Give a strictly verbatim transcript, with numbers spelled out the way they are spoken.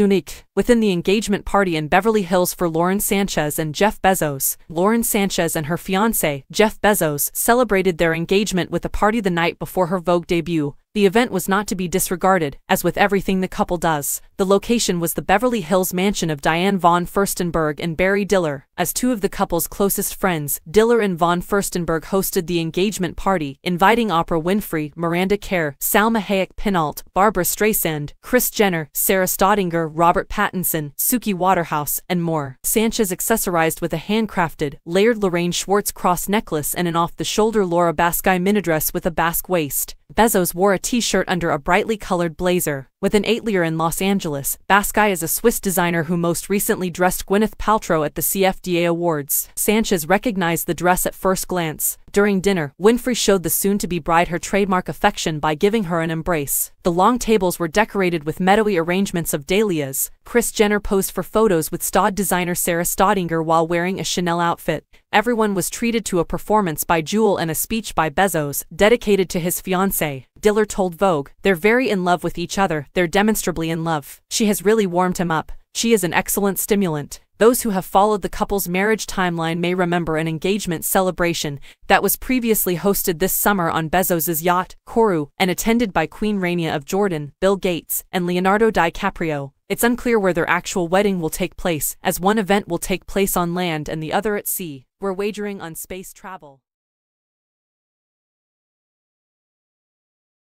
Zunich. Within the engagement party in Beverly Hills for Lauren Sanchez and Jeff Bezos, Lauren Sanchez and her fiancé, Jeff Bezos, celebrated their engagement with a party the night before her Vogue debut. The event was not to be disregarded, as with everything the couple does. The location was the Beverly Hills mansion of Diane von Furstenberg and Barry Diller. As two of the couple's closest friends, Diller and von Furstenberg hosted the engagement party, inviting Oprah Winfrey, Miranda Kerr, Salma Hayek Pinault, Barbara Streisand, Kris Jenner, Sarah Staudinger, Robert Pattinson, Suki Waterhouse, and more. Sanchez accessorized with a handcrafted, layered Lorraine Schwartz cross necklace and an off-the-shoulder Laura Basqui minidress with a basque waist. Bezos wore a t-shirt under a brightly colored blazer. With an atelier in Los Angeles, Basqui is a Swiss designer who most recently dressed Gwyneth Paltrow at the C F D A Awards. Sanchez recognized the dress at first glance. During dinner, Winfrey showed the soon-to-be bride her trademark affection by giving her an embrace. The long tables were decorated with meadowy arrangements of dahlias. Kris Jenner posed for photos with Staud designer Sarah Staudinger while wearing a Chanel outfit. Everyone was treated to a performance by Jewel and a speech by Bezos, dedicated to his fiancée. Diller told Vogue, "They're very in love with each other, they're demonstrably in love. She has really warmed him up. She is an excellent stimulant." Those who have followed the couple's marriage timeline may remember an engagement celebration that was previously hosted this summer on Bezos's yacht, Koru, and attended by Queen Rania of Jordan, Bill Gates, and Leonardo DiCaprio. It's unclear where their actual wedding will take place, as one event will take place on land and the other at sea. We're wagering on space travel.